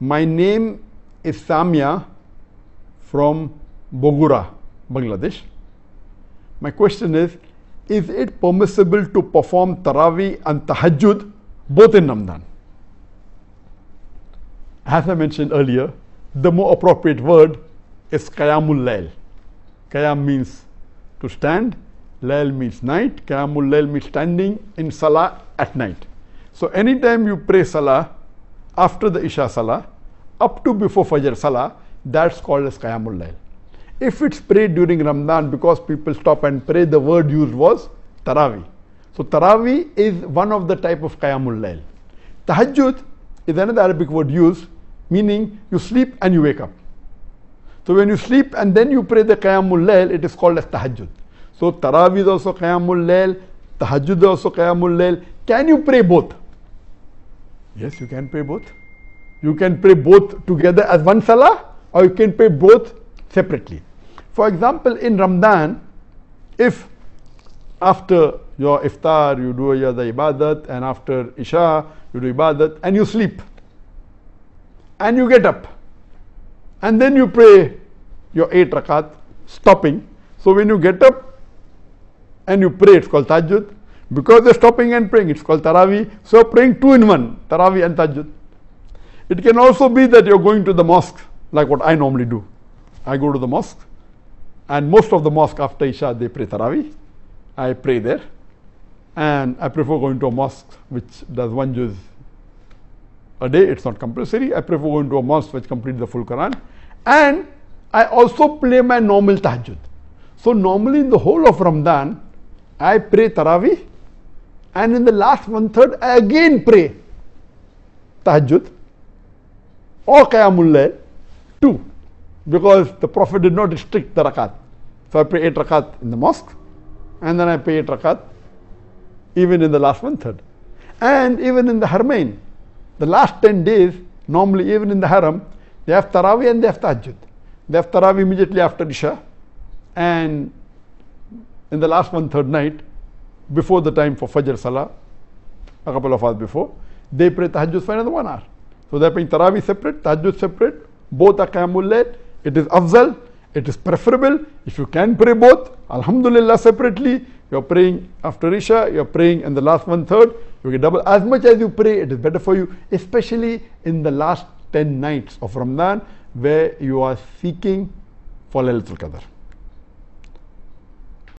My name is Samia from Bogura, Bangladesh. My question is it permissible to perform Tarawih and Tahajjud both in Ramadan? As I mentioned earlier, the more appropriate word is Qiyamul Layl. Qiyam means to stand, Layl means night, Qiyamul Layl means standing in Salah at night. So anytime you pray Salah after the Isha Salah, up to before Fajr Salah, that's called as Qiyamul Layl. If it's prayed during Ramadan, because people stop and pray, the word used was Tarawih. So Tarawih is one of the type of Qiyamul Layl. Tahajjud is another Arabic word used, meaning you sleep and you wake up. So when you sleep and then you pray the Qiyamul Layl, it is called as Tahajjud. So Tarawih is also Qiyamul Layl, Tahajjud is also Qiyamul Layl. Can you pray both? Yes, you can pray both. You can pray both together as one Salah, or you can pray both separately. For example, in Ramadan, if after your iftar you do your ibadat, and after Isha you do ibadat, and you sleep and you get up and then you pray your 8 rakat stopping. So when you get up and you pray, it's called Tahajjud. Because they're stopping and praying, it's called Tarawih. So praying two in one, Tarawih and Tahajjud. It can also be that you're going to the mosque, like what I normally do. I go to the mosque, and most of the mosque after Isha, they pray Tarawih. I pray there. And I prefer going to a mosque which does one juz a day. It's not compulsory. I prefer going to a mosque which completes the full Quran. And I also play my normal Tahajjud. So normally in the whole of Ramadan, I pray Tarawih, and in the last 1/3, I again pray Tahajjud or Qiyamul Layl too, because the Prophet did not restrict the rakat. So I pray 8 rakat in the mosque, and then I pray 8 rakat even in the last 1/3. And even in the harmain, the last 10 days, normally even in the Haram, they have Tarawih and they have Tahajjud. They have Tarawih immediately after Isha, and in the last 1/3 night, before the time for Fajr Salah, a couple of hours before, they pray Tahajjud for another 1 hour. So they're praying Tarawih separate, Tahajjud separate, both are Qiyamul Layl. It is afzal, it is preferable. If you can pray both, alhamdulillah, separately, you're praying after Isha, you're praying in the last 1/3, you get double. As much as you pray, it is better for you, especially in the last 10 nights of Ramadan, where you are seeking for Lailatul Qadr.